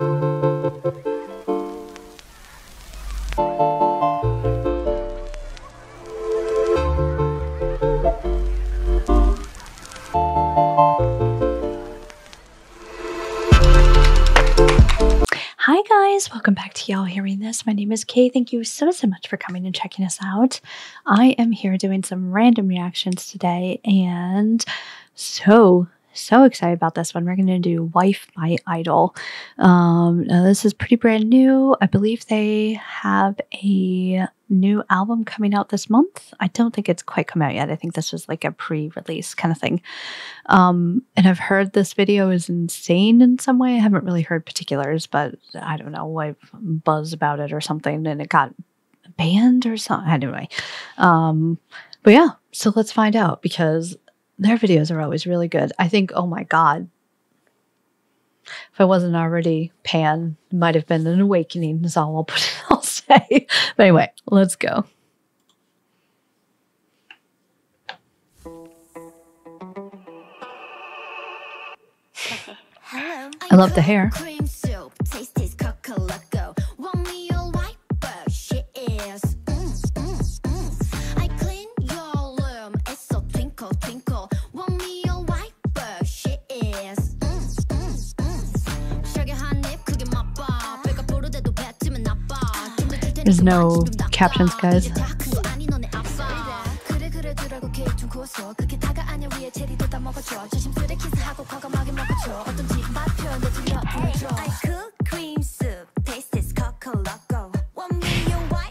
Hi guys, welcome back to Y'all Hearing This. My name is Kay. Thank you so much for coming and checking us out. I am here doing some random reactions today and so excited about this one. We're going to do Wife by (G)I-dle. Now this is pretty brand new. I believe they have a new album coming out this month. I don't think it's quite come out yet. I think this was like a pre-release kind of thing. And I've heard this video is insane in some way. I haven't really heard particulars, but I don't know, I've buzzed about it or something and it got banned or something. Anyway, but yeah, so let's find out because their videos are always really good. I think, oh my God, if I wasn't already pan, it might have been an awakening is all I'll put it. But anyway, let's go. Hello. I love the hair. Cream soup, taste is cocoloco. Want me your wife? She is. I clean your room. It's so twinkle, twinkle. Want me your wife? She is. Sugar honey, cooking my bar. Pick up all the bed to my bar. There's no captions, guys. I cook cream soup, taste is cocoa roco. Want me your wife?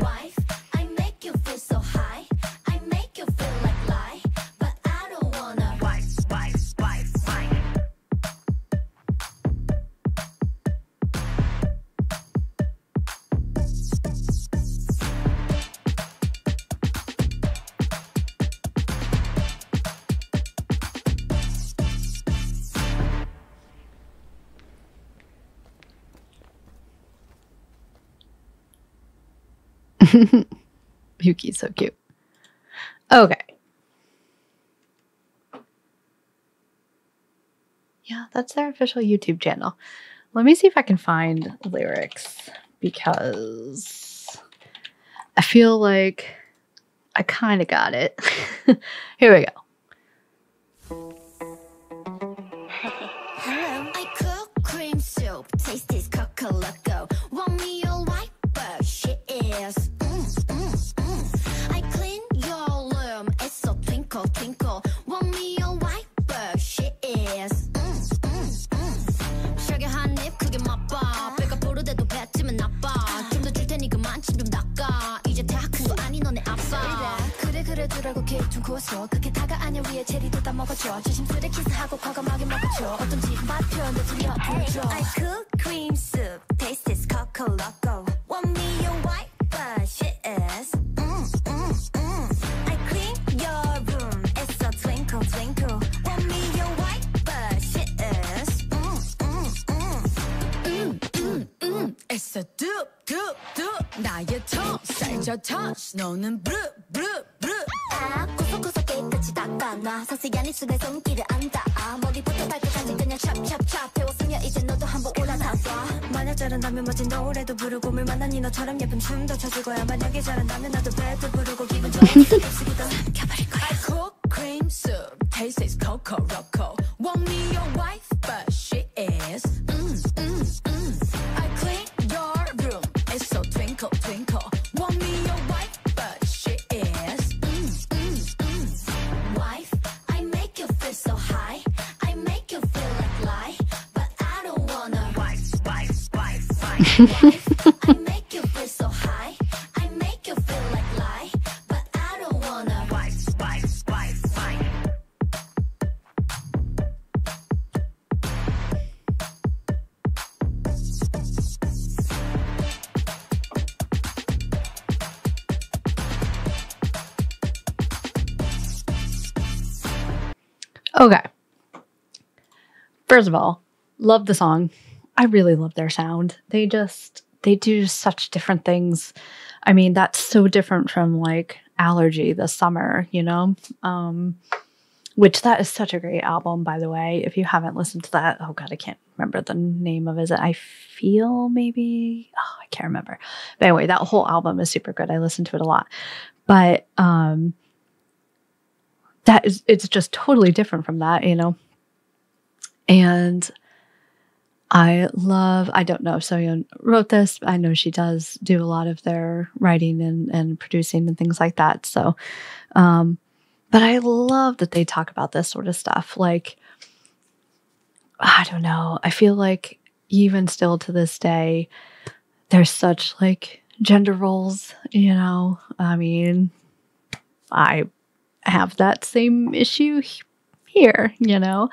Wife, I make you feel so high. I make you feel like lie, but I don't wanna. Wife, wife, wife, wife. Yuki's so cute. Okay. Yeah, that's their official YouTube channel. Let me see if I can find lyrics because I feel like I kind of got it. Here we go. I cook cream soup. Taste is cocoloco. Want me your wife? She is. I clean your room. It's so twinkle, twinkle. Want me your wife? She is. Sugar honey, cooking my bar. Pick up all the bed to my bar. 좀더 줄 테니 그만 침 좀 닦아. 이제 다 그거 아니 너네 아빠. 그래 두라고 케이크 좀 구웠어. 그게 다가 아니야 위에 체리도 다 먹어줘. 조심스레 키스하고 과감하게 먹어줘. 어떤지 맛 표현도 들려 보여줘. I cook cream soup. Taste is coco loco. Want me your wife? She is. I clean your room. It's a twinkle, twinkle. Want me your wife? She is. It's a doop, doop, doop. 나의 톱, 살짝 touch. 너는 blue, blue, blue. 아, 구석구석 깨끗이 닦아놔. 섬세한 입술에 손길을 안 닿아. 머리부터 발끝까지 그냥 찹, 찹, 찹. 배웠으면 이제 너도 한번 올라타봐. 잘한다면 멋진 노래도 부르고 물 만나니 너처럼 예쁜 춤도 춰줄 거야. 만약에 잘한다면 나도 배도 부르고 기분 좋은 춤도 쓰기도 삼켜버릴 거야. I cook cream soup, taste is coco roco. Want me your wife, but she is. I clean your room, it's so Okay. First of all, love the song. I really love their sound. They do such different things. I mean, that's so different from like Allergy this summer, you know? Which that is such a great album, by the way. If you haven't listened to that, oh God, I can't remember the name of it. I Feel maybe? Oh, I can't remember. But anyway, that whole album is super good. I listen to it a lot. But, it's just totally different from that, you know? And I don't know if Soyeon wrote this. I know she does do a lot of their writing and producing and things like that. So, but I love that they talk about this sort of stuff. Like, I don't know. I feel like even still to this day, there's such like gender roles, you know? I mean, I have that same issue here, you know?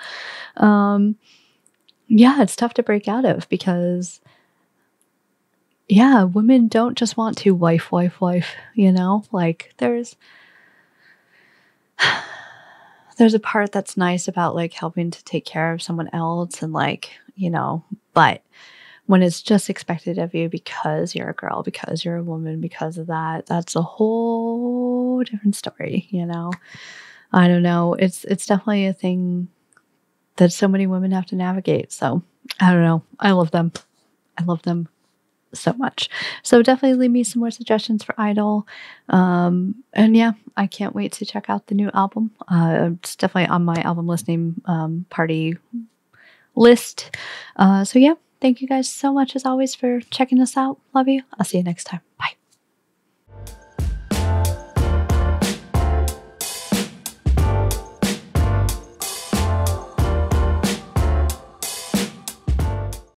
Yeah, it's tough to break out of because, yeah, women don't just want to wife, you know? Like, there's a part that's nice about, like, helping to take care of someone else and, like, you know, but when it's just expected of you because you're a girl, because you're a woman, because of that, that's a whole different story, you know? I don't know. It's definitely a thing that so many women have to navigate. So I don't know. I love them. I love them so much. So definitely leave me some more suggestions for (G)I-dle. And yeah, I can't wait to check out the new album. It's definitely on my album listening party list. So yeah. Thank you guys so much, as always, for checking us out. Love you. I'll see you next time. Bye.